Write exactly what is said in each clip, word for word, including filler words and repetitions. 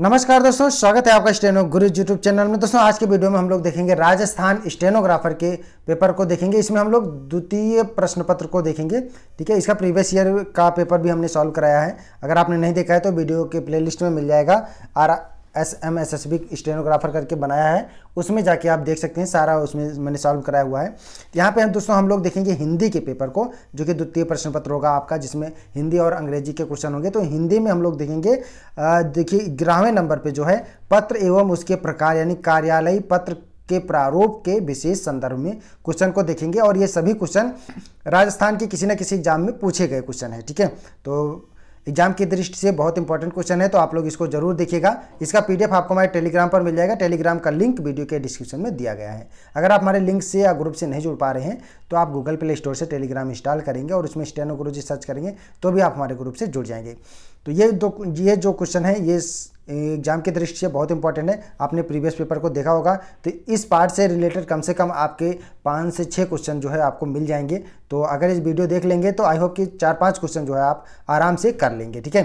नमस्कार दोस्तों, स्वागत है आपका स्टेनो गुरुजी यूट्यूब चैनल में। दोस्तों आज के वीडियो में हम लोग देखेंगे राजस्थान स्टेनोग्राफर के पेपर को देखेंगे। इसमें हम लोग द्वितीय प्रश्न पत्र को देखेंगे, ठीक है। इसका प्रीवियस ईयर का पेपर भी हमने सॉल्व कराया है। अगर आपने नहीं देखा है तो वीडियो के प्लेलिस्ट में मिल जाएगा, R S M S S B stenographer करके बनाया है, उसमें जाके आप देख सकते हैं। सारा उसमें मैंने सॉल्व कराया हुआ है। यहाँ पे हम दोस्तों हम लोग देखेंगे हिंदी के पेपर को, जो कि द्वितीय प्रश्न पत्र होगा आपका, जिसमें हिंदी और अंग्रेजी के क्वेश्चन होंगे। तो हिंदी में हम लोग देखेंगे, देखिए ग्यारहवें नंबर पे जो है, पत्र एवं उसके प्रकार यानी कार्यालयी पत्र के प्रारूप के विशेष संदर्भ में क्वेश्चन को देखेंगे। और ये सभी क्वेश्चन राजस्थान के किसी न किसी एग्जाम में पूछे गए क्वेश्चन है, ठीक है। तो एग्जाम की दृष्टि से बहुत इंपॉर्टेंट क्वेश्चन है, तो आप लोग इसको जरूर देखिएगा। इसका पीडीएफ आपको हमारे टेलीग्राम पर मिल जाएगा। टेलीग्राम का लिंक वीडियो के डिस्क्रिप्शन में दिया गया है। अगर आप हमारे लिंक से या ग्रुप से नहीं जुड़ पा रहे हैं तो आप गूगल प्ले स्टोर से टेलीग्राम इंस्टॉल करेंगे और उसमें स्टेनो गुरुजी सर्च करेंगे तो भी आप हमारे ग्रुप से जुड़ जाएंगे। तो ये दो ये जो क्वेश्चन है ये एग्जाम की दृष्टि से बहुत इंपॉर्टेंट है। आपने प्रीवियस पेपर को देखा होगा, तो इस पार्ट से रिलेटेड कम से कम आपके पाँच से छः क्वेश्चन जो है आपको मिल जाएंगे। तो अगर इस वीडियो देख लेंगे तो आई होप कि चार पाँच क्वेश्चन जो है आप आराम से कर लेंगे, ठीक है।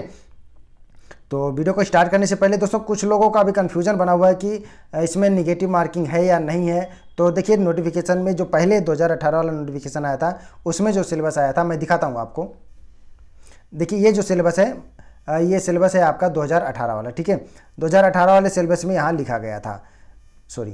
तो वीडियो को स्टार्ट करने से पहले दोस्तों, कुछ लोगों का भी कन्फ्यूजन बना हुआ है कि इसमें निगेटिव मार्किंग है या नहीं है। तो देखिए नोटिफिकेशन में जो पहले दो हज़ार अठारह वाला नोटिफिकेशन आया था, उसमें जो सिलेबस आया था मैं दिखाता हूँ आपको। देखिए ये जो सिलेबस है, ये सिलेबस है आपका दो हज़ार अठारह वाला, ठीक है। दो हज़ार अठारह वाले सिलेबस में यहाँ लिखा गया था, सॉरी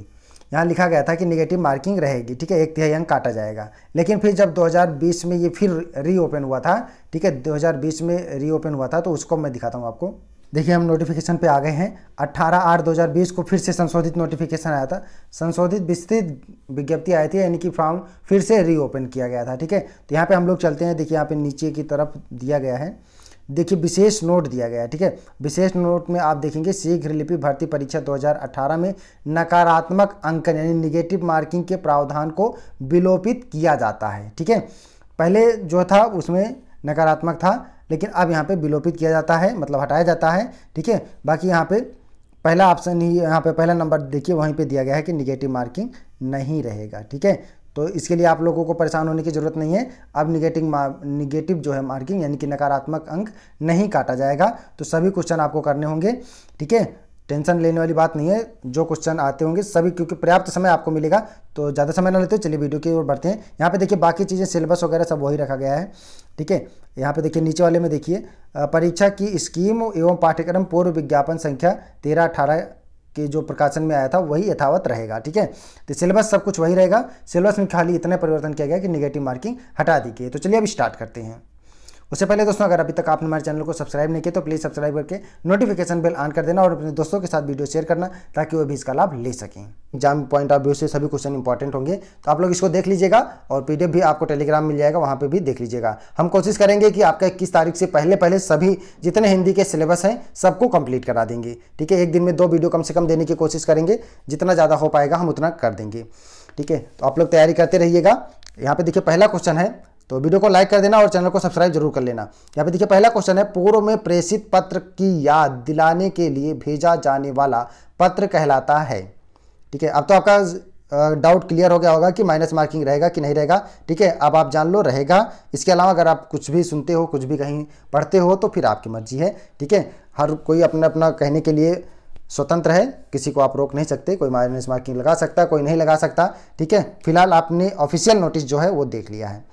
यहाँ लिखा गया था कि निगेटिव मार्किंग रहेगी, ठीक है। एक तिहाई अंक काटा जाएगा। लेकिन फिर जब दो हज़ार बीस में ये फिर रीओपन हुआ था, ठीक है, दो हज़ार बीस में रीओपन हुआ था, तो उसको मैं दिखाता हूँ आपको। देखिए हम नोटिफिकेशन पे आ गए हैं। अठारह आठ दो हज़ार बीस को फिर से संशोधित नोटिफिकेशन आया था, संशोधित विस्तृत विज्ञप्ति आई थी, यानी कि फॉर्म फिर से रीओपन किया गया था, ठीक है। तो यहाँ पर हम लोग चलते हैं। देखिए यहाँ पर नीचे की तरफ दिया गया है, देखिए विशेष नोट दिया गया है, ठीक है। विशेष नोट में आप देखेंगे, शीघ्र लिपि भर्ती परीक्षा दो हज़ार अठारह में नकारात्मक अंकन यानी निगेटिव मार्किंग के प्रावधान को विलोपित किया जाता है, ठीक है। पहले जो था उसमें नकारात्मक था, लेकिन अब यहाँ पे विलोपित किया जाता है, मतलब हटाया जाता है, ठीक है। बाकी यहाँ पे पहला ऑप्शन ही, यहाँ पे पहला नंबर देखिए वहीं पर दिया गया है कि निगेटिव मार्किंग नहीं रहेगा, ठीक है। तो इसके लिए आप लोगों को परेशान होने की ज़रूरत नहीं है। अब निगेटिव निगेटिव जो है मार्किंग यानी कि नकारात्मक अंक नहीं काटा जाएगा। तो सभी क्वेश्चन आपको करने होंगे, ठीक है। टेंशन लेने वाली बात नहीं है, जो क्वेश्चन आते होंगे सभी, क्योंकि पर्याप्त समय आपको मिलेगा। तो ज़्यादा समय ना लेते, चलिए वीडियो की ओर बढ़ते हैं। यहाँ पे देखिए बाकी चीज़ें सिलेबस वगैरह सब वही रखा गया है, ठीक है। यहाँ पे देखिए नीचे वाले में देखिए, परीक्षा की स्कीम एवं पाठ्यक्रम पूर्व विज्ञापन संख्या तेरह अठारह कि जो प्रकाशन में आया था वही यथावत रहेगा, ठीक है। तो सिलेबस सब कुछ वही रहेगा। सिलेबस में खाली इतना परिवर्तन किया गया कि निगेटिव मार्किंग हटा दी गई। तो चलिए अब स्टार्ट करते हैं। उससे पहले दोस्तों, अगर अभी तक आपने हमारे चैनल को सब्सक्राइब नहीं किया तो प्लीज़ सब्सक्राइब करके नोटिफिकेशन बेल ऑन कर देना और अपने दोस्तों के साथ वीडियो शेयर करना, ताकि वो भी इसका लाभ ले सकें। एग्जाम पॉइंट ऑफ व्यू से सभी क्वेश्चन इंपॉर्टेंट होंगे, तो आप लोग इसको देख लीजिएगा। और पीडीएफ भी आपको टेलीग्राम मिल जाएगा, वहाँ पर भी देख लीजिएगा। हम कोशिश करेंगे कि आपका इक्कीस तारीख से पहले पहले सभी जितने हिंदी के सिलेबस हैं सबको कंप्लीट करा देंगे, ठीक है। एक दिन में दो वीडियो कम से कम देने की कोशिश करेंगे, जितना ज़्यादा हो पाएगा हम उतना कर देंगे, ठीक है। तो आप लोग तैयारी करते रहिएगा। यहाँ पर देखिए पहला क्वेश्चन है, तो वीडियो को लाइक कर देना और चैनल को सब्सक्राइब जरूर कर लेना। यहाँ पे देखिए पहला क्वेश्चन है, पूर्व में प्रेषित पत्र की याद दिलाने के लिए भेजा जाने वाला पत्र कहलाता है, ठीक है। अब तो आपका डाउट क्लियर हो गया होगा कि माइनस मार्किंग रहेगा कि नहीं रहेगा, ठीक है। अब आप जान लो रहेगा। इसके अलावा अगर आप कुछ भी सुनते हो, कुछ भी कहीं पढ़ते हो, तो फिर आपकी मर्जी है, ठीक है। हर कोई अपना अपना कहने के लिए स्वतंत्र है, किसी को आप रोक नहीं सकते। कोई माइनस मार्किंग लगा सकता है, कोई नहीं लगा सकता, ठीक है। फिलहाल आपने ऑफिशियल नोटिस जो है वो देख लिया है।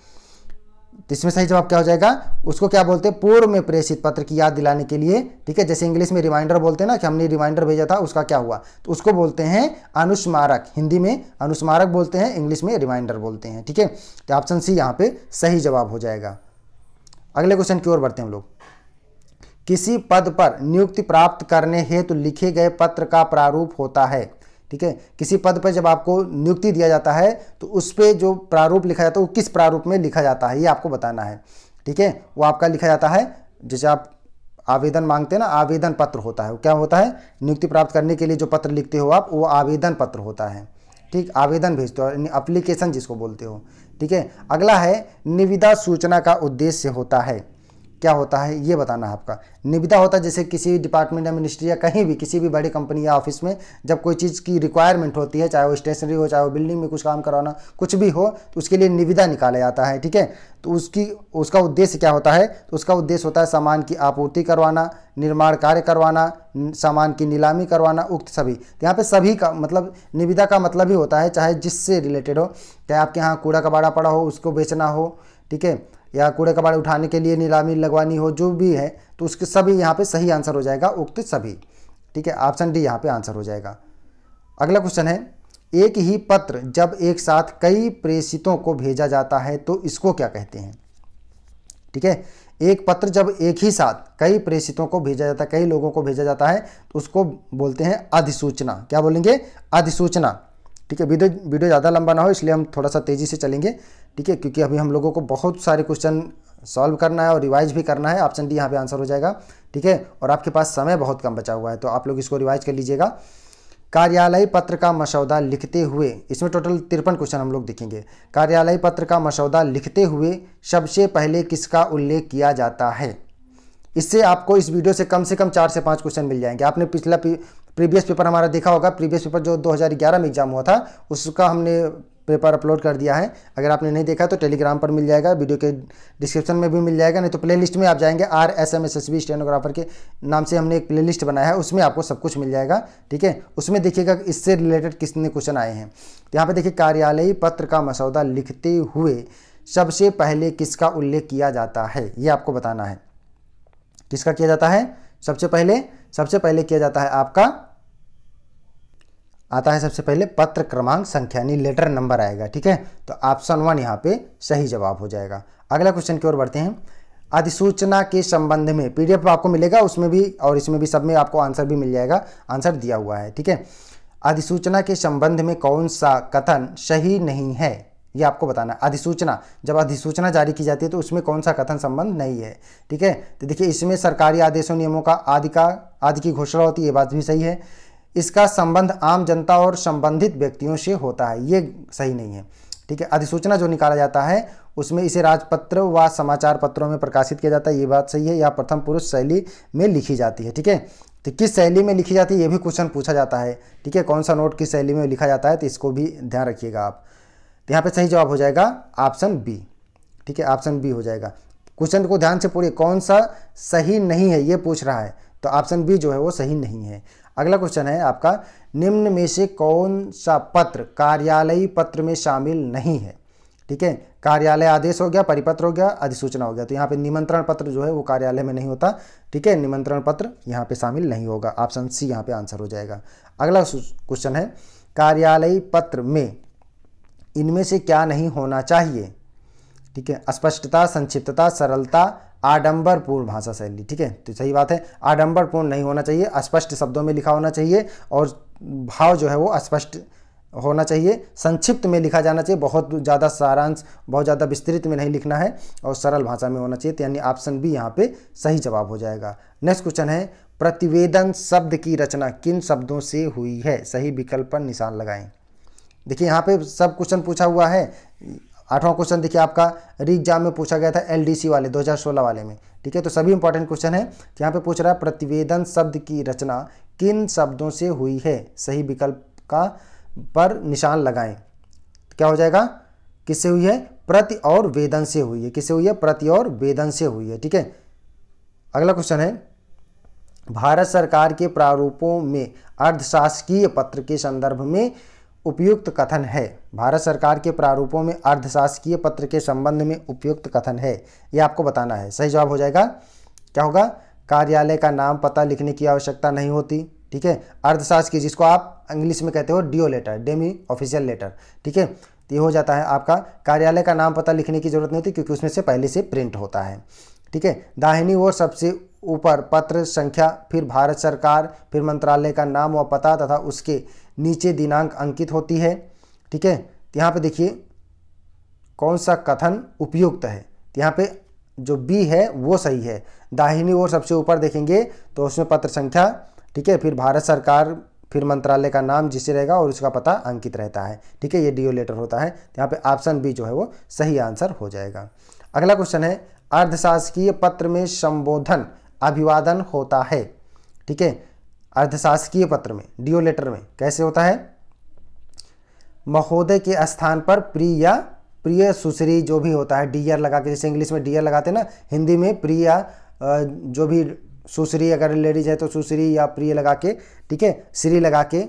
तो इसमें सही जवाब क्या हो जाएगा, उसको क्या बोलते हैं, पूर्व में प्रेषित पत्र की याद दिलाने के लिए, ठीक है। जैसे इंग्लिश में रिमाइंडर बोलते हैं ना, कि हमने रिमाइंडर भेजा था उसका क्या हुआ, तो उसको बोलते हैं अनुस्मारक। हिंदी में अनुस्मारक बोलते हैं, इंग्लिश में रिमाइंडर बोलते हैं, ठीक है। तो ऑप्शन सी यहाँ पे सही जवाब हो जाएगा। अगले क्वेश्चन की ओर बढ़ते हैं हम लोग। किसी पद पर नियुक्ति प्राप्त करने हेतु लिखे गए पत्र का प्रारूप होता है, ठीक है। किसी पद पर जब आपको नियुक्ति दिया जाता है तो उस पर जो प्रारूप लिखा जाता है वो किस प्रारूप में लिखा जाता है, ये आपको बताना है, ठीक है। वो आपका लिखा जाता है, जैसे आप आवेदन मांगते हैं ना, आवेदन पत्र होता है। वो क्या होता है, नियुक्ति प्राप्त करने के लिए जो पत्र लिखते हो आप, वो आवेदन पत्र होता है, ठीक। आवेदन भेजते हो, एप्लीकेशन जिसको बोलते हो, ठीक है। अगला है, निविदा सूचना का उद्देश्य होता है, क्या होता है ये बताना है आपका। निविदा होता है जैसे किसी डिपार्टमेंट या मिनिस्ट्री या कहीं भी किसी भी बड़ी कंपनी या ऑफिस में जब कोई चीज़ की रिक्वायरमेंट होती है, चाहे वो स्टेशनरी हो, चाहे वो बिल्डिंग में कुछ काम कराना, कुछ भी हो, तो उसके लिए निविदा निकाला जाता है। ठीक है, तो उसकी उसका उद्देश्य क्या होता है? तो उसका उद्देश्य होता है सामान की आपूर्ति करवाना, निर्माण कार्य करवाना, सामान की नीलामी करवाना, उक्त सभी। तो यहाँ पे सभी का मतलब निविदा का मतलब ही होता है, चाहे जिससे रिलेटेड हो, चाहे आपके यहाँ कूड़ा कबाड़ा पड़ा हो उसको बेचना हो, ठीक है, या कूड़े कबाड़े उठाने के लिए नीलामी लगवानी हो, जो भी है, तो उसके सभी यहाँ पे सही आंसर हो जाएगा, उक्त सभी। ठीक है, ऑप्शन डी यहाँ पे आंसर हो जाएगा। अगला क्वेश्चन है, एक ही पत्र जब एक साथ कई प्रेषितों को भेजा जाता है तो इसको क्या कहते हैं? ठीक है, एक पत्र जब एक ही साथ कई प्रेषितों को भेजा जाता है, कई लोगों को भेजा जाता है, तो उसको बोलते हैं अधिसूचना। क्या बोलेंगे? अधिसूचना। ठीक है, वीडियो वीडियो ज़्यादा लंबा ना हो इसलिए हम थोड़ा सा तेज़ी से चलेंगे। ठीक है, क्योंकि अभी हम लोगों को बहुत सारे क्वेश्चन सॉल्व करना है और रिवाइज भी करना है। ऑप्शन डी यहाँ पे आंसर हो जाएगा। ठीक है, और आपके पास समय बहुत कम बचा हुआ है तो आप लोग इसको रिवाइज कर लीजिएगा। कार्यालय पत्र का मसौदा लिखते हुए, इसमें टोटल तिरपन क्वेश्चन हम लोग देखेंगे। कार्यालय पत्र का मसौदा लिखते हुए सबसे पहले किसका उल्लेख किया जाता है? इससे आपको इस वीडियो से कम से कम चार से पाँच क्वेश्चन मिल जाएंगे। आपने पिछला प्रीवियस पेपर हमारा देखा होगा, प्रीवियस पेपर जो दो हज़ार ग्यारह में एग्जाम हुआ था उसका हमने पेपर अपलोड कर दिया है। अगर आपने नहीं देखा तो टेलीग्राम पर मिल जाएगा, वीडियो के डिस्क्रिप्शन में भी मिल जाएगा, नहीं तो प्लेलिस्ट में आप जाएंगे, R S M S S B stenographer के नाम से हमने एक प्लेलिस्ट बनाया है, उसमें आपको सब कुछ मिल जाएगा। ठीक है, उसमें देखिएगा इससे रिलेटेड किसने क्वेश्चन आए हैं। यहाँ पर देखिए, कार्यालय पत्र का मसौदा लिखते हुए सबसे पहले किसका उल्लेख किया जाता है, ये आपको बताना है। किसका किया जाता है सबसे पहले? सबसे पहले किया जाता है आपका, आता है सबसे पहले पत्र क्रमांक संख्या यानी लेटर नंबर आएगा। ठीक है, तो ऑप्शन वन यहाँ पे सही जवाब हो जाएगा। अगला क्वेश्चन की ओर बढ़ते हैं। अधिसूचना के संबंध में पीडीएफ आपको मिलेगा, उसमें भी और इसमें भी, सब में आपको आंसर भी मिल जाएगा, आंसर दिया हुआ है। ठीक है, अधिसूचना के संबंध में कौन सा कथन सही नहीं है ये आपको बताना है। अधिसूचना, जब अधिसूचना जारी की जाती है तो उसमें कौन सा कथन संबंध नहीं है। ठीक है, तो देखिए इसमें सरकारी आदेशों, नियमों का आदि का आदि की घोषणा होती है, ये बात भी सही है। इसका संबंध आम जनता और संबंधित व्यक्तियों से होता है, ये सही नहीं है। ठीक है, अधिसूचना जो निकाला जाता है उसमें इसे राजपत्र व समाचार पत्रों में प्रकाशित किया जाता है, ये बात सही है। या प्रथम पुरुष शैली में लिखी जाती है। ठीक है, तो किस शैली में लिखी जाती है ये भी क्वेश्चन पूछा जाता है। ठीक है, कौन सा नोट किस शैली में लिखा जाता है, तो इसको भी ध्यान रखिएगा आप। तो यहाँ पे सही जवाब हो जाएगा ऑप्शन बी। ठीक है, ऑप्शन बी हो जाएगा। क्वेश्चन को ध्यान से पढ़िए, कौन सा सही नहीं है ये पूछ रहा है, तो ऑप्शन बी जो है वो सही नहीं है। अगला क्वेश्चन है आपका, निम्न में से कौन सा पत्र कार्यालय पत्र में शामिल नहीं है? ठीक है, कार्यालय आदेश हो गया, परिपत्र हो गया, अधिसूचना हो गया, तो यहाँ पे निमंत्रण पत्र जो है वो कार्यालय में नहीं होता। ठीक है, निमंत्रण पत्र यहाँ पे शामिल नहीं होगा, ऑप्शन सी यहाँ पे आंसर हो जाएगा। अगला क्वेश्चन है, कार्यालय पत्र में इनमें से क्या नहीं होना चाहिए? ठीक है, स्पष्टता, संक्षिप्तता, सरलता, आडंबरपूर्ण भाषा शैली। ठीक है, तो सही बात है, आडंबरपूर्ण नहीं होना चाहिए, स्पष्ट शब्दों में लिखा होना चाहिए और भाव जो है वो स्पष्ट होना चाहिए, संक्षिप्त में लिखा जाना चाहिए, बहुत ज़्यादा सारांश, बहुत ज़्यादा विस्तृत में नहीं लिखना है, और सरल भाषा में होना चाहिए। यानी ऑप्शन बी यहाँ पे सही जवाब हो जाएगा। नेक्स्ट क्वेश्चन है, प्रतिवेदन शब्द की रचना किन शब्दों से हुई है? सही विकल्प पर निशान लगाएं। देखिए यहाँ पे सब क्वेश्चन पूछा हुआ है। आठवां क्वेश्चन देखिए आपका री एग्जाम में पूछा गया था, एलडीसी वाले दो हज़ार सोलह वाले में। ठीक है, तो सभी इंपॉर्टेंट क्वेश्चन है। तो यहाँ पे पूछ रहा है, प्रतिवेदन शब्द की रचना किन शब्दों से हुई है? सही विकल्प का पर निशान लगाएं। क्या हो जाएगा? किससे हुई है? प्रति और वेदन से हुई है। किससे हुई है? प्रति और वेदन से हुई है। ठीक है, अगला क्वेश्चन है, भारत सरकार के प्रारूपों में अर्धशासकीय पत्र के संदर्भ में उपयुक्त कथन है। भारत सरकार के प्रारूपों में अर्धशासकीय पत्र के संबंध में उपयुक्त कथन है, यह आपको बताना है। सही जवाब हो जाएगा, क्या होगा? कार्यालय का नाम पता लिखने की आवश्यकता नहीं होती। ठीक है, अर्धशासकीय जिसको आप इंग्लिश में कहते हो DO letter, demi official letter. ठीक है, तो ये हो जाता है आपका, कार्यालय का नाम पता लिखने की जरूरत नहीं होती क्योंकि उसमें से पहले से प्रिंट होता है। ठीक है, दाहिनी ओर सबसे ऊपर पत्र संख्या, फिर भारत सरकार, फिर मंत्रालय का नाम व पता तथा उसके नीचे दिनांक अंकित होती है। ठीक है, यहाँ पे देखिए कौन सा कथन उपयुक्त है। यहाँ पे जो बी है वो सही है। दाहिनी ओर सबसे ऊपर देखेंगे तो उसमें पत्र संख्या, ठीक है, फिर भारत सरकार, फिर मंत्रालय का नाम जिसे रहेगा और उसका पता अंकित रहता है। ठीक है, ये डीओ लेटर होता है। यहाँ पे ऑप्शन बी जो है वो सही आंसर हो जाएगा। अगला क्वेश्चन है, अर्धशासकीय पत्र में संबोधन अभिवादन होता है। ठीक है, अर्धशासकीय पत्र में डीओ लेटर में कैसे होता है? महोदय के स्थान पर प्रिय या प्रिय सुश्री जो भी होता है, डियर लगा के, जैसे इंग्लिश में डियर लगाते ना, हिंदी में प्रिय जो भी सुश्री अगर लेडीज है तो सुश्री या प्रिय लगा के, ठीक है, श्री लगा के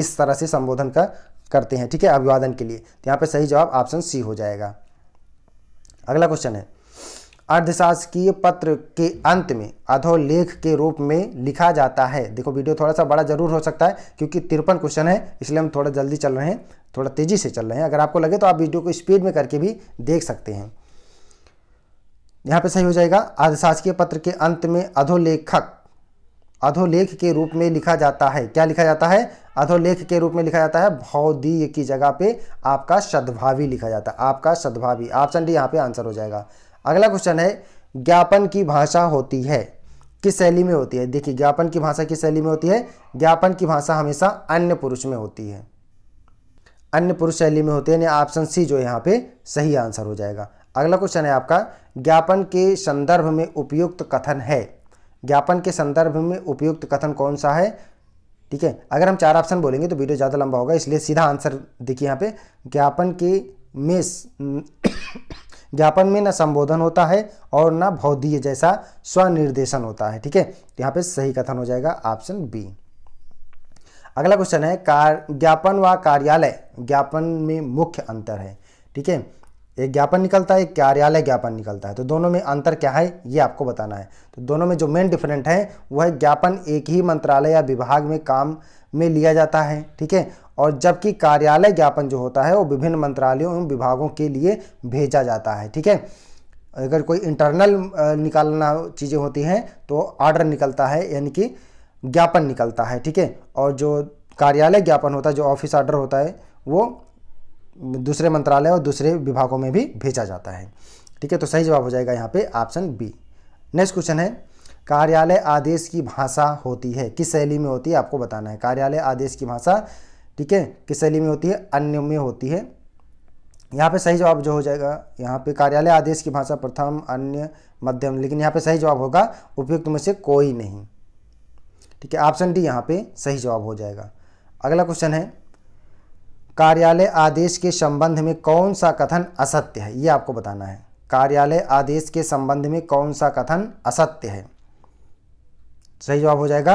इस तरह से संबोधन का करते हैं। ठीक है, अभिवादन के लिए। तो यहाँ पे सही जवाब ऑप्शन सी हो जाएगा। अगला क्वेश्चन है, अर्धशासकीय पत्र के अंत में अधोलेख के रूप में लिखा जाता है। देखो वीडियो थोड़ा सा बड़ा जरूर हो सकता है क्योंकि तिरपन क्वेश्चन है, इसलिए हम थोड़ा जल्दी चल रहे हैं, थोड़ा तेजी से चल रहे हैं। अगर आपको लगे तो आप वीडियो को स्पीड में करके भी देख सकते हैं। यहाँ पे सही हो जाएगा, अर्धशासकीय पत्र के अंत में अधोलेखक अधोलेख के रूप में लिखा जाता है। क्या लिखा जाता है? अधोलेख के रूप में लिखा जाता है। भौदीय की जगह पे आपका सद्भावी लिखा जाता है, आपका सद्भावी। ऑप्शन डी यहाँ पे आंसर हो जाएगा। अगला क्वेश्चन है, ज्ञापन की भाषा होती है किस शैली में होती है? देखिए ज्ञापन की भाषा किस शैली में होती है? ज्ञापन की भाषा हमेशा अन्य पुरुष में होती है, अन्य पुरुष शैली में होती है। यानी ऑप्शन सी जो यहाँ पे सही आंसर हो जाएगा। अगला क्वेश्चन है आपका, ज्ञापन के संदर्भ में उपयुक्त कथन है। ज्ञापन के संदर्भ में उपयुक्त कथन कौन सा है? ठीक है, अगर हम चार ऑप्शन बोलेंगे तो वीडियो ज़्यादा लंबा होगा, इसलिए सीधा आंसर देखिए यहाँ पे, ज्ञापन के में ज्ञापन में ना संबोधन होता है और ना भौदीय जैसा स्वनिर्देशन होता है। ठीक है, तो यहाँ पे सही कथन हो जाएगा ऑप्शन बी। अगला क्वेश्चन है, कार ज्ञापन व कार्यालय ज्ञापन में मुख्य अंतर है। ठीक है, एक ज्ञापन निकलता है, एक कार्यालय ज्ञापन निकलता है, तो दोनों में अंतर क्या है ये आपको बताना है। तो दोनों में जो मेन डिफरेंट है वह है ज्ञापन एक ही मंत्रालय या विभाग में काम में लिया जाता है। ठीक है, और जबकि कार्यालय ज्ञापन जो होता है वो विभिन्न मंत्रालयों एवं विभागों के लिए भेजा जाता है। ठीक है, अगर कोई इंटरनल निकालना चीज़ें होती हैं तो ऑर्डर निकलता है, यानी कि ज्ञापन निकलता है। ठीक है, और जो कार्यालय ज्ञापन होता है, जो ऑफिस ऑर्डर होता है, वो दूसरे मंत्रालय और दूसरे विभागों में भी भेजा जाता है। ठीक है, तो सही जवाब हो जाएगा यहाँ पे ऑप्शन बी। नेक्स्ट क्वेश्चन है, कार्यालय आदेश की भाषा होती है किस शैली में होती है? आपको बताना है। कार्यालय आदेश की भाषा, ठीक है, किस शैली में होती है? अन्य में होती है। यहाँ पे सही जवाब जो हो जाएगा यहाँ पे, कार्यालय आदेश की भाषा प्रथम, अन्य, मध्यम, लेकिन यहाँ पे सही जवाब होगा उपयुक्त में से कोई नहीं। ठीक है, ऑप्शन डी यहाँ पे सही जवाब हो जाएगा। अगला क्वेश्चन है, कार्यालय आदेश के संबंध में कौन सा कथन असत्य है? ये आपको बताना है। कार्यालय आदेश के संबंध में कौन सा कथन असत्य है? सही जवाब हो जाएगा,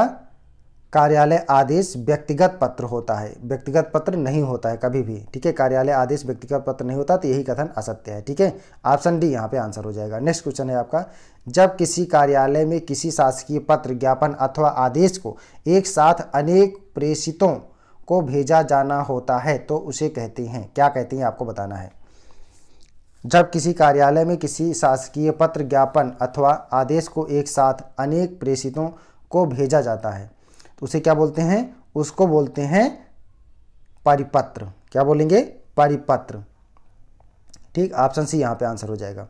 कार्यालय आदेश व्यक्तिगत पत्र होता है, व्यक्तिगत पत्र नहीं होता है कभी भी। ठीक है, कार्यालय आदेश व्यक्तिगत पत्र नहीं होता, तो यही कथन असत्य है। ठीक है, ऑप्शन डी यहाँ पे आंसर हो जाएगा। नेक्स्ट क्वेश्चन है आपका, जब किसी कार्यालय में किसी शासकीय पत्र, ज्ञापन अथवा आदेश को एक साथ अनेक प्रेषितों को भेजा जाना होता है तो उसे कहते हैं, क्या कहते हैं? आपको बताना है। जब किसी कार्यालय में किसी शासकीय पत्र, ज्ञापन अथवा आदेश को एक साथ अनेक प्रेषितों को भेजा जाता है तो उसे क्या बोलते हैं? उसको बोलते हैं परिपत्र। क्या बोलेंगे? परिपत्र। ठीक, ऑप्शन सी यहाँ पे आंसर हो जाएगा।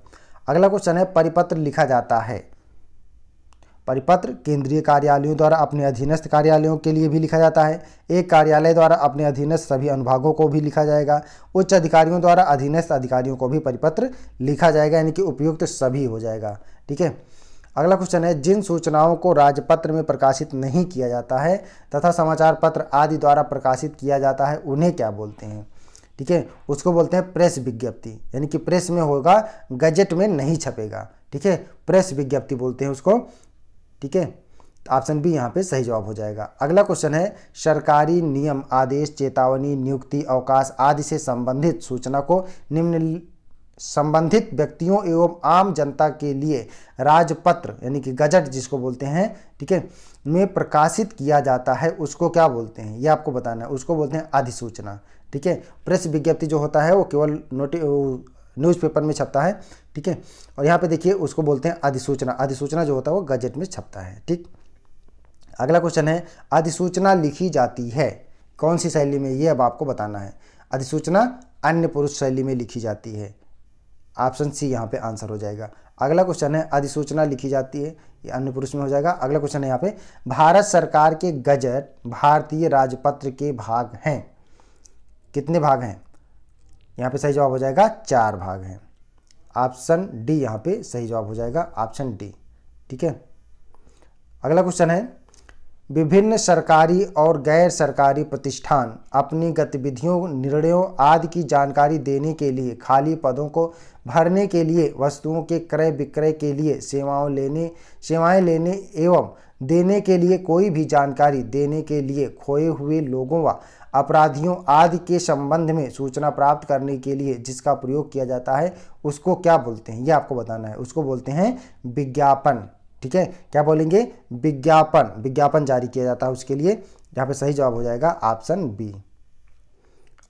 अगला क्वेश्चन है, परिपत्र लिखा जाता है। परिपत्र केंद्रीय कार्यालयों द्वारा अपने अधीनस्थ कार्यालयों के लिए भी लिखा जाता है। एक कार्यालय द्वारा अपने अधीनस्थ सभी अनुभागों को भी लिखा जाएगा। उच्च अधिकारियों द्वारा अधीनस्थ अधिकारियों को भी परिपत्र लिखा जाएगा, यानी कि उपयुक्त सभी हो जाएगा। ठीक है, अगला क्वेश्चन है, जिन सूचनाओं को राजपत्र में प्रकाशित नहीं किया जाता है तथा समाचार पत्र आदि द्वारा प्रकाशित किया जाता है उन्हें क्या बोलते हैं? ठीक है, उसको बोलते हैं प्रेस विज्ञप्ति, यानी कि प्रेस में होगा, गजेट में नहीं छपेगा। ठीक है, प्रेस विज्ञप्ति बोलते हैं उसको। ठीक है, ऑप्शन बी यहाँ पे सही जवाब हो जाएगा। अगला क्वेश्चन है, सरकारी नियम, आदेश, चेतावनी, नियुक्ति, अवकाश आदि से संबंधित सूचना को निम्न संबंधित व्यक्तियों एवं आम जनता के लिए राजपत्र, यानी कि गजट जिसको बोलते हैं, ठीक है, में प्रकाशित किया जाता है उसको क्या बोलते हैं? ये आपको बताना है। उसको बोलते हैं अधिसूचना। ठीक है, प्रेस विज्ञप्ति जो होता है वो केवल नोटि न्यूज़पेपर में छपता है। ठीक है, और यहाँ पे देखिए उसको बोलते हैं अधिसूचना। अधिसूचना जो होता है वो गजेट में छपता है। ठीक, अगला क्वेश्चन है, अधिसूचना लिखी जाती है कौन सी शैली में? ये अब आपको बताना है। अधिसूचना अन्य पुरुष शैली में लिखी जाती है। ऑप्शन सी यहाँ पे आंसर हो जाएगा। अगला क्वेश्चन है, अधिसूचना लिखी जाती है, ये अन्य पुरुष में हो जाएगा। अगला क्वेश्चन है यहाँ पे, भारत सरकार के गजट भारतीय राजपत्र के भाग हैं। कितने भाग हैं? यहाँ पे सही जवाब हो जाएगा चार भाग हैं। ऑप्शन डी यहाँ पे सही जवाब हो जाएगा, ऑप्शन डी। ठीक है, अगला क्वेश्चन है, विभिन्न सरकारी और गैर सरकारी प्रतिष्ठान अपनी गतिविधियों, निर्णयों आदि की जानकारी देने के लिए, खाली पदों को भरने के लिए, वस्तुओं के क्रय विक्रय के लिए, सेवाओं लेने सेवाएं लेने एवं देने के लिए, कोई भी जानकारी देने के लिए, खोए हुए लोगों व अपराधियों आदि के संबंध में सूचना प्राप्त करने के लिए जिसका प्रयोग किया जाता है उसको क्या बोलते हैं? ये आपको बताना है, उसको बोलते हैं विज्ञापन। ठीक है, क्या बोलेंगे? विज्ञापन। विज्ञापन जारी किया जाता है उसके लिए। यहाँ पे सही जवाब हो जाएगा ऑप्शन बी।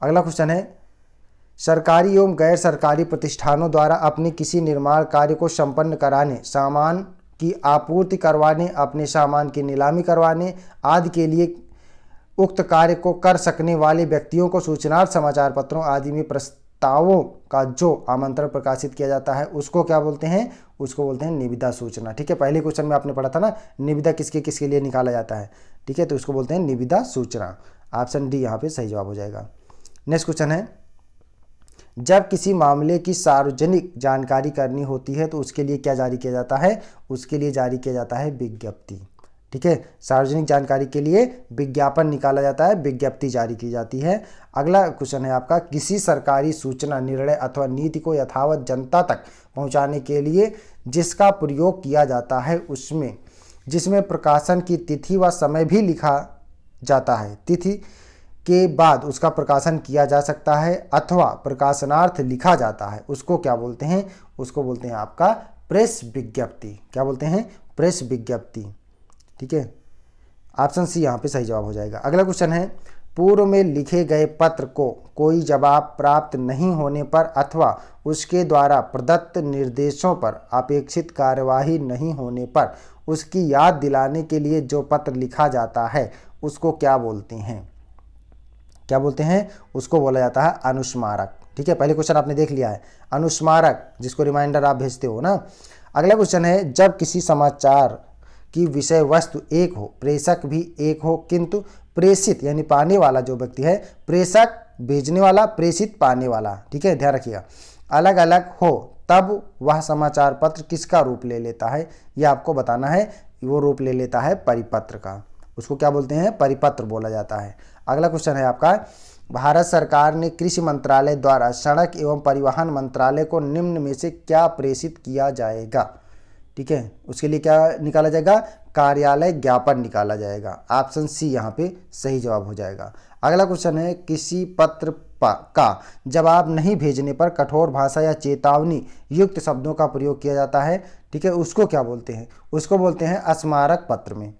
अगला क्वेश्चन है, सरकारी एवं गैर सरकारी प्रतिष्ठानों द्वारा अपने किसी निर्माण कार्य को संपन्न कराने, सामान की आपूर्ति करवाने, अपने सामान की नीलामी करवाने आदि के लिए उक्त कार्य को कर सकने वाले व्यक्तियों को सूचना समाचार पत्रों आदि में प्रस्तावों का जो आमंत्रण प्रकाशित किया जाता है उसको क्या बोलते हैं? उसको बोलते हैं निविदा सूचना। ठीक है, पहले क्वेश्चन में आपने पढ़ा था ना, निविदा किसके किसके लिए निकाला जाता है। ठीक है, तो इसको बोलते हैं निविदा सूचना। ऑप्शन डी यहाँ पे सही जवाब हो जाएगा। नेक्स्ट क्वेश्चन है, जब किसी मामले की सार्वजनिक जानकारी करनी होती है तो उसके लिए क्या जारी किया जाता है? उसके लिए जारी किया जाता है विज्ञप्ति। ठीक है, सार्वजनिक जानकारी के लिए विज्ञापन निकाला जाता है, विज्ञप्ति जारी की जाती है। अगला क्वेश्चन है आपका, किसी सरकारी सूचना, निर्णय अथवा नीति को यथावत जनता तक पहुंचाने के लिए जिसका प्रयोग किया जाता है उसमें जिसमें प्रकाशन की तिथि व समय भी लिखा जाता है, तिथि के बाद उसका प्रकाशन किया जा सकता है अथवा प्रकाशनार्थ लिखा जाता है उसको क्या बोलते हैं? उसको बोलते हैं आपका प्रेस विज्ञप्ति। क्या बोलते हैं? प्रेस विज्ञप्ति। ठीक है, ऑप्शन सी यहाँ पे सही जवाब हो जाएगा। अगला क्वेश्चन है, पूर्व में लिखे गए पत्र को कोई जवाब प्राप्त नहीं होने पर अथवा उसके द्वारा प्रदत्त निर्देशों पर अपेक्षित कार्यवाही नहीं होने पर उसकी याद दिलाने के लिए जो पत्र लिखा जाता है उसको क्या बोलते हैं? क्या बोलते हैं? उसको बोला जाता है अनुस्मारक। ठीक है, पहले क्वेश्चन आपने देख लिया है, अनुस्मारक, जिसको रिमाइंडर आप भेजते हो ना। अगला क्वेश्चन है, जब किसी समाचार कि विषय वस्तु एक हो, प्रेषक भी एक हो, किंतु प्रेषित यानी पाने वाला जो व्यक्ति है, प्रेषक भेजने वाला, प्रेषित पाने वाला, ठीक है ध्यान रखिएगा, अलग अलग हो, तब वह समाचार पत्र किसका रूप ले लेता है? यह आपको बताना है। वो रूप ले लेता है परिपत्र का। उसको क्या बोलते हैं? परिपत्र बोला जाता है। अगला क्वेश्चन है आपका, भारत सरकार ने कृषि मंत्रालय द्वारा सड़क एवं परिवहन मंत्रालय को निम्न में से क्या प्रेषित किया जाएगा? ठीक है, उसके लिए क्या निकाला जाएगा? कार्यालय ज्ञापन निकाला जाएगा। ऑप्शन सी यहाँ पे सही जवाब हो जाएगा। अगला क्वेश्चन है, किसी पत्र का जवाब नहीं भेजने पर कठोर भाषा या चेतावनी युक्त शब्दों का प्रयोग किया जाता है। ठीक है, उसको क्या बोलते हैं? उसको बोलते हैं स्मारक पत्र में।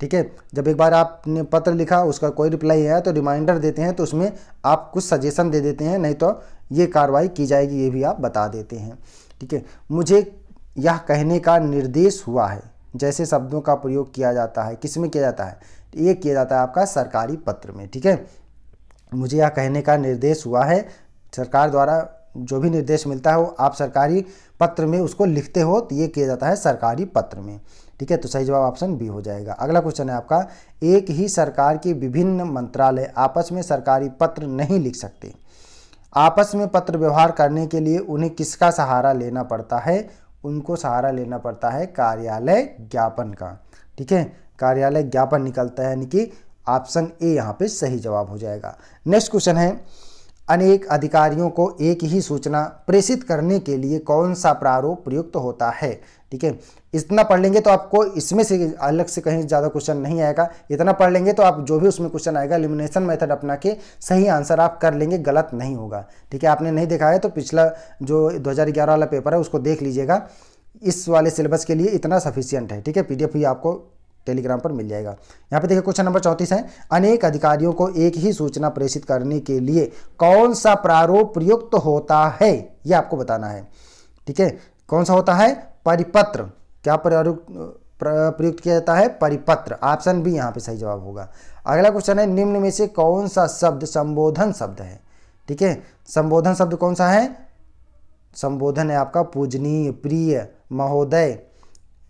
ठीक है, जब एक बार आपने पत्र लिखा, उसका कोई रिप्लाई आया तो रिमाइंडर देते हैं, तो उसमें आप कुछ सजेशन दे देते हैं, नहीं तो ये कार्रवाई की जाएगी ये भी आप बता देते हैं। ठीक है, मुझे यह कहने का निर्देश हुआ है जैसे शब्दों का प्रयोग किया जाता है, किसमें किया जाता है? ये किया जाता है आपका सरकारी पत्र में। ठीक है, मुझे यह कहने का निर्देश हुआ है, सरकार द्वारा जो भी निर्देश मिलता है वो आप सरकारी पत्र में उसको लिखते हो, तो ये किया जाता है सरकारी पत्र में। ठीक है, तो सही जवाब ऑप्शन बी हो जाएगा। अगला क्वेश्चन है आपका, एक ही सरकार के विभिन्न मंत्रालय आपस में सरकारी पत्र नहीं लिख सकते, आपस में पत्र व्यवहार करने के लिए उन्हें किसका सहारा लेना पड़ता है? उनको सहारा लेना पड़ता है कार्यालय ज्ञापन का। ठीक है, कार्यालय ज्ञापन निकलता है, यानी कि ऑप्शन ए यहाँ पे सही जवाब हो जाएगा। नेक्स्ट क्वेश्चन है, अनेक अधिकारियों को एक ही सूचना प्रेषित करने के लिए कौन सा प्रारूप प्रयुक्त होता है? ठीक है, इतना पढ़ लेंगे तो आपको इसमें से अलग से कहीं ज़्यादा क्वेश्चन नहीं आएगा। इतना पढ़ लेंगे तो आप जो भी उसमें क्वेश्चन आएगा एलिमिनेशन मेथड अपना के सही आंसर आप कर लेंगे, गलत नहीं होगा। ठीक है, आपने नहीं देखा है तो पिछला जो दो हज़ार ग्यारह वाला पेपर है उसको देख लीजिएगा, इस वाले सिलेबस के लिए इतना सफिशियंट है। ठीक है, पीडीएफ भी आपको टेलीग्राम पर मिल जाएगा। यहाँ पे देखिए क्वेश्चन नंबर चौंतीस है, अनेक अधिकारियों को एक ही सूचना प्रेषित करने के लिए कौन सा प्रारूप प्रयुक्त होता है? ये आपको बताना है। ठीक है, कौन सा होता है? परिपत्र। क्या प्रारूप प्रयुक्त किया जाता है? परिपत्र। ऑप्शन बी यहाँ पे सही जवाब होगा। अगला क्वेश्चन है, निम्न में से कौन सा शब्द संबोधन शब्द है? ठीक है, संबोधन शब्द कौन सा है? संबोधन है आपका पूजनीय, प्रिय, महोदय,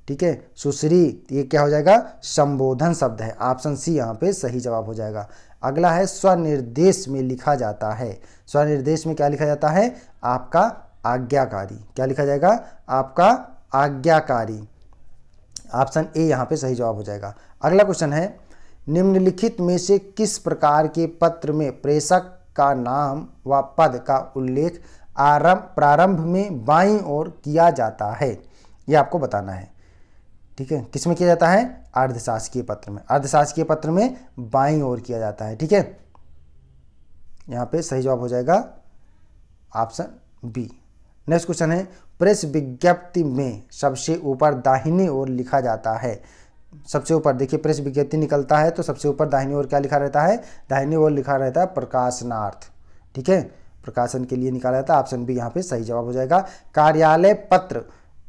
ठीक है, सुश्री, ये क्या हो जाएगा? संबोधन शब्द है। ऑप्शन सी यहाँ पे सही जवाब हो जाएगा। अगला है, स्वनिर्देश में लिखा जाता है। स्वनिर्देश में क्या लिखा जाता है? आपका आज्ञाकारी। क्या लिखा जाएगा? आपका आज्ञाकारी। ऑप्शन ए यहाँ पे सही जवाब हो जाएगा। अगला क्वेश्चन है, निम्नलिखित में से किस प्रकार के पत्र में प्रेषक का नाम व पद का उल्लेख आरंभ प्रारंभ में बाईं ओर किया जाता है? यह आपको बताना है, ठीक है। किस में किया जाता है? अर्धशासकीय पत्र में। अर्धशासकीय पत्र में बाईं ओर किया जाता है, ठीक है। यहाँ पे सही जवाब हो जाएगा ऑप्शन बी। नेक्स्ट क्वेश्चन है, प्रेस विज्ञप्ति में सबसे ऊपर दाहिनी ओर लिखा जाता है। सबसे ऊपर देखिए, प्रेस विज्ञप्ति निकलता है तो सबसे ऊपर दाहिनी ओर क्या लिखा रहता है? दाहिनी ओर लिखा रहता है प्रकाशनार्थ, ठीक है, प्रकाशन के लिए निकाला जाता है। ऑप्शन बी यहाँ पे सही जवाब हो जाएगा। कार्यालय पत्र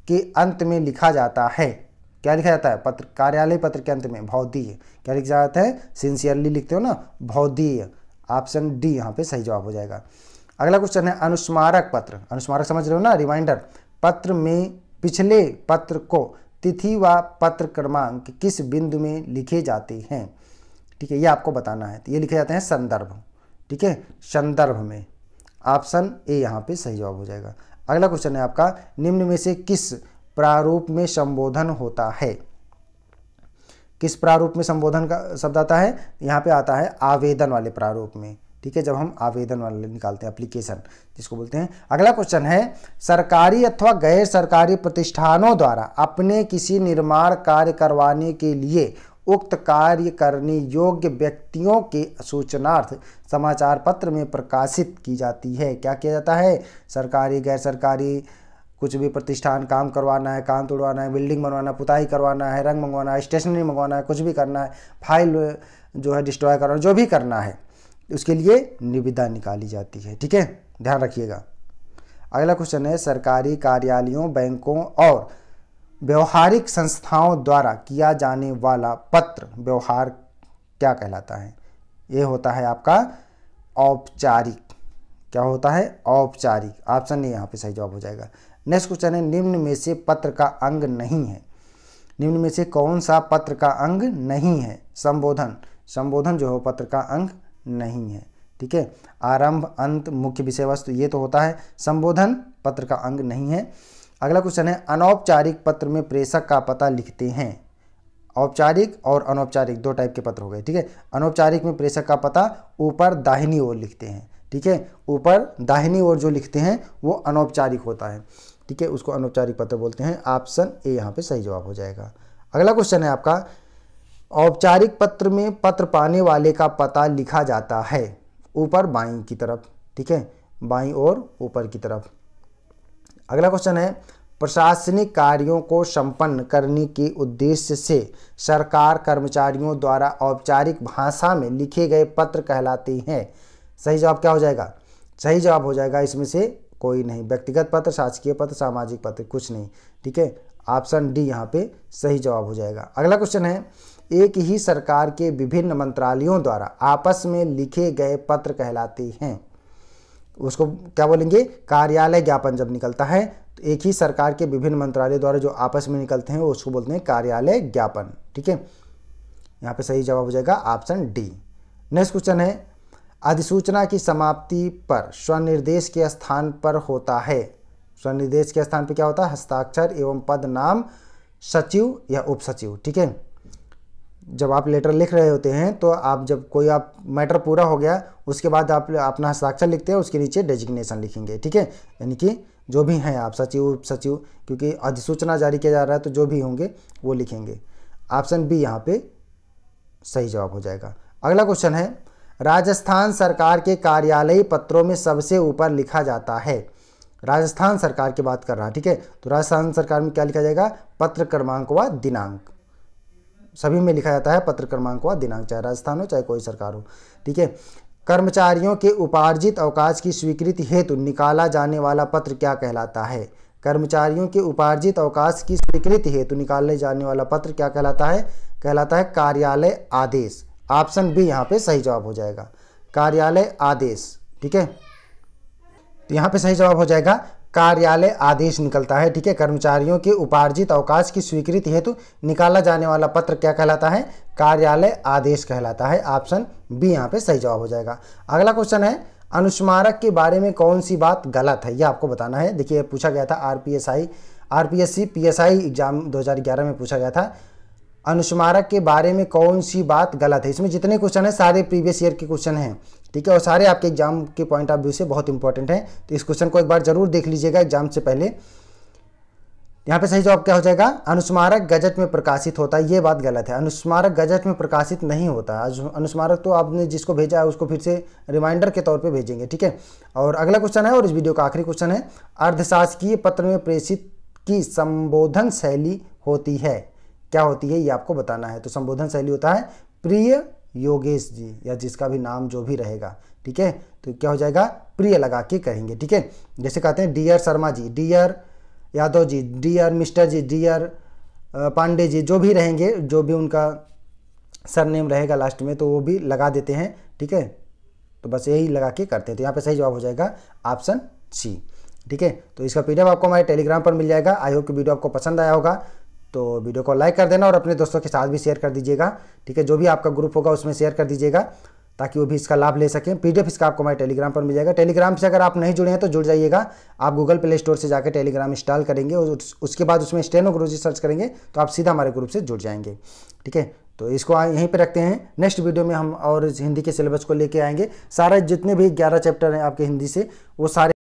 के अंत में लिखा जाता है। क्या लिखा जाता है? पत्र, कार्यालय पत्र के अंत में भौदीय। क्या लिखा जाता है? सिंसियरली लिखते हो ना, भौदीय। ऑप्शन डी यहाँ पे सही जवाब हो जाएगा। अगला क्वेश्चन है, अनुस्मारक पत्र। अनुस्मारक समझ रहे हो ना, रिमाइंडर पत्र में पिछले पत्र को तिथि व पत्र क्रमांक किस बिंदु में लिखे जाते हैं, ठीक है, ये आपको बताना है। तो ये लिखे जाते हैं संदर्भ, ठीक है, संदर्भ में। ऑप्शन ए यहाँ पे सही जवाब हो जाएगा। अगला क्वेश्चन है आपका, निम्न में से किस प्रारूप में संबोधन होता है? किस प्रारूप में संबोधन का शब्द आता है? यहाँ पे आता है आवेदन वाले प्रारूप में, ठीक है, जब हम आवेदन वाले निकालते हैं, एप्लीकेशन जिसको बोलते हैं। अगला क्वेश्चन है, सरकारी अथवा गैर सरकारी प्रतिष्ठानों द्वारा अपने किसी निर्माण कार्य करवाने के लिए उक्त कार्य करने योग्य व्यक्तियों के सूचनार्थ समाचार पत्र में प्रकाशित की जाती है। क्या किया जाता है? सरकारी, गैर सरकारी, कुछ भी प्रतिष्ठान, काम करवाना है, काम तोड़वाना है, बिल्डिंग बनवाना, पुताई करवाना है, रंग मंगवाना है, स्टेशनरी मंगवाना है, कुछ भी करना है, फाइल जो है डिस्ट्रॉय करवाना, जो भी करना है, उसके लिए निविदा निकाली जाती है, ठीक है, ध्यान रखिएगा। अगला क्वेश्चन है, सरकारी कार्यालयों, बैंकों और व्यवहारिक संस्थाओं द्वारा किया जाने वाला पत्र व्यवहार क्या कहलाता है? ये होता है आपका औपचारिक। क्या होता है? औपचारिक। ऑप्शन ए यहाँ पे सही जवाब हो जाएगा। नेक्स्ट क्वेश्चन है, निम्न में से पत्र का अंग नहीं है। निम्न में से कौन सा पत्र का अंग नहीं है? संबोधन। संबोधन जो है पत्र का अंग नहीं है, ठीक है। आरंभ, अंत, मुख्य विषय वस्तु, ये तो होता है। संबोधन पत्र का अंग नहीं है। अगला क्वेश्चन है, अनौपचारिक पत्र में प्रेषक का पता लिखते हैं। औपचारिक और अनौपचारिक दो टाइप के पत्र हो गए, ठीक है। अनौपचारिक में प्रेषक का पता ऊपर दाहिनी ओर लिखते हैं, ठीक है, ऊपर दाहिनी ओर जो लिखते हैं वो अनौपचारिक होता है, ठीक है, उसको अनौपचारिक पत्र बोलते हैं। ऑप्शन ए यहाँ पे सही जवाब हो जाएगा। अगला क्वेश्चन है आपका, औपचारिक पत्र में पत्र पाने वाले का पता लिखा जाता है ऊपर बाईं की तरफ, ठीक है, बाईं ओर ऊपर की तरफ। अगला क्वेश्चन है, प्रशासनिक कार्यों को संपन्न करने के उद्देश्य से सरकार कर्मचारियों द्वारा औपचारिक भाषा में लिखे गए पत्र कहलाते हैं। सही जवाब क्या हो जाएगा? सही जवाब हो जाएगा इसमें से कोई नहीं। व्यक्तिगत पत्र, शासकीय पत्र, सामाजिक पत्र, कुछ नहीं, ठीक है। ऑप्शन डी यहाँ पे सही जवाब हो जाएगा। अगला क्वेश्चन है, एक ही सरकार के विभिन्न मंत्रालयों द्वारा आपस में लिखे गए पत्र कहलाते हैं। उसको क्या बोलेंगे? कार्यालय ज्ञापन। जब निकलता है तो एक ही सरकार के विभिन्न मंत्रालय द्वारा जो आपस में निकलते हैं उसको बोलते हैं कार्यालय ज्ञापन, ठीक है। यहाँ पे सही जवाब हो जाएगा ऑप्शन डी। नेक्स्ट क्वेश्चन है, अधिसूचना की समाप्ति पर स्वनिर्देश के स्थान पर होता है। स्वनिर्देश के स्थान पर क्या होता है? हस्ताक्षर एवं पद नाम, सचिव या उप सचिव, ठीक है। जब आप लेटर लिख रहे होते हैं तो आप जब कोई आप मैटर पूरा हो गया उसके बाद आप अपना हस्ताक्षर लिखते हैं, उसके नीचे डेजिग्नेशन लिखेंगे, ठीक है, यानी कि जो भी हैं आप, सचिव, उप सचिव, क्योंकि अधिसूचना जारी किया जा रहा है तो जो भी होंगे वो लिखेंगे। ऑप्शन बी यहाँ पे सही जवाब हो जाएगा। अगला क्वेश्चन है, राजस्थान सरकार के कार्यालयी पत्रों में सबसे ऊपर लिखा जाता है। राजस्थान सरकार की बात कर रहा है, ठीक है, तो राजस्थान सरकार में क्या लिखा जाएगा? पत्र क्रमांक व दिनांक। सभी में लिखा जाता है पत्र क्रमांक व दिनांक, चाहे राजस्थान हो चाहे कोई सरकार हो, ठीक है। कर्मचारियों के उपार्जित अवकाश की स्वीकृति हेतु निकाला जाने वाला पत्र क्या कहलाता है? कर्मचारियों के उपार्जित अवकाश की स्वीकृति हेतु निकाले जाने वाला पत्र क्या कहलाता है? कहलाता है कार्यालय आदेश। ऑप्शन बी यहाँ पे सही जवाब हो जाएगा, कार्यालय आदेश, ठीक है। तो यहाँ पे सही जवाब हो जाएगा कार्यालय आदेश निकलता है, ठीक है। कर्मचारियों के उपार्जित अवकाश की स्वीकृति हेतु निकाला जाने वाला पत्र क्या कहलाता है? कार्यालय आदेश कहलाता है। ऑप्शन बी यहाँ पे सही जवाब हो जाएगा। अगला क्वेश्चन है, अनुस्मारक के बारे में कौन सी बात गलत है, यह आपको बताना है। देखिए पूछा गया था RPSC RPSC P S I exam दो हज़ार ग्यारह में पूछा गया था अनुस्मारक के बारे में कौन सी बात गलत है। इसमें जितने क्वेश्चन हैं सारे प्रीवियस ईयर के क्वेश्चन हैं, ठीक है, और सारे आपके एग्जाम के पॉइंट ऑफ व्यू से बहुत इंपॉर्टेंट हैं। तो इस क्वेश्चन को एक बार जरूर देख लीजिएगा एग्जाम से पहले। यहाँ पे सही जवाब क्या हो जाएगा, अनुस्मारक गजट में प्रकाशित होता है, ये बात गलत है। अनुस्मारक गजट में प्रकाशित नहीं होता। अनुस्मारक तो आपने जिसको भेजा है उसको फिर से रिमाइंडर के तौर पे भेजेंगे, ठीक है। और अगला क्वेश्चन है और इस वीडियो का आखिरी क्वेश्चन है, अर्धशासकीय पत्र में प्रेषित की संबोधन शैली होती है, क्या होती है ये आपको बताना है। तो संबोधन शैली होता है प्रिय योगेश जी, या जिसका भी नाम जो भी रहेगा, ठीक है। तो क्या हो जाएगा, प्रिय लगा के कहेंगे, ठीक है। जैसे कहते हैं dear Sharma ji, dear Yadav ji, dear mister ji, dear Pandey ji, जो भी रहेंगे, जो भी उनका सरनेम रहेगा लास्ट में, तो वो भी लगा देते हैं, ठीक है। तो बस यही लगा के करते हैं। तो यहाँ पे सही जवाब हो जाएगा ऑप्शन सी, ठीक है। तो इसका पीडीएफ आपको हमारे टेलीग्राम पर मिल जाएगा। आई होप कि वीडियो आपको पसंद आया होगा, तो वीडियो को लाइक कर देना और अपने दोस्तों के साथ भी शेयर कर दीजिएगा, ठीक है। जो भी आपका ग्रुप होगा उसमें शेयर कर दीजिएगा ताकि वो भी इसका लाभ ले सकें। पीडीएफ इसका आपको हमारे टेलीग्राम पर मिल जाएगा। टेलीग्राम से अगर आप नहीं जुड़े हैं तो जुड़ जाइएगा। आप गूगल प्ले स्टोर से जाकर टेलीग्राम इंस्टॉल करेंगे और उसके बाद उसमें स्टेनो गुरुजी सर्च करेंगे तो आप सीधा हमारे ग्रुप से जुड़ जाएंगे, ठीक है। तो इसको यहीं पे रखते हैं। नेक्स्ट वीडियो में हम और हिंदी के सिलेबस को लेकर आएंगे। सारा जितने भी ग्यारह चैप्टर हैं आपके हिंदी से वो सारे